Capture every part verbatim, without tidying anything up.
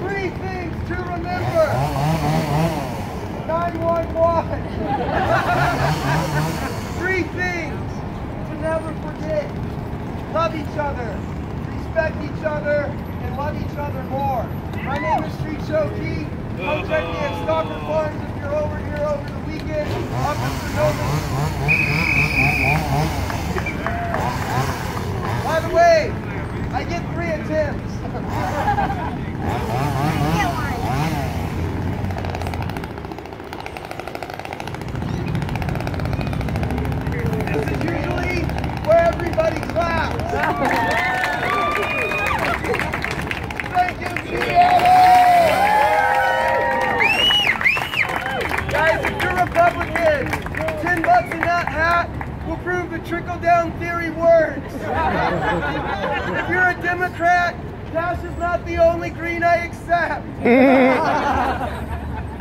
Three things to remember. nine one one. Three things to never forget. Love each other, respect each other, and love each other more. My name is Street Show G. Come check me at Stocker Farms if you're over here over the weekend. I'm Mister Noble. By the way, I get three attempts. This is usually where everybody claps. Thank you, G M O! Guys, if you're Republican, ten bucks in that hat will prove the trickle-down theory works. If you're a Democrat, Dash is not the only green I accept.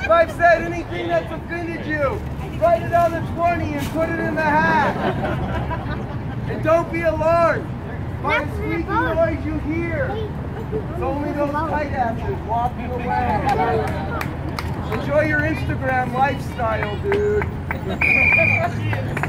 If I've said anything that's offended you, write it on the twenty and put it in the hat. And don't be alarmed by the squeaky noise you hear. It's only those tight asses walking away. Enjoy your Instagram lifestyle, dude.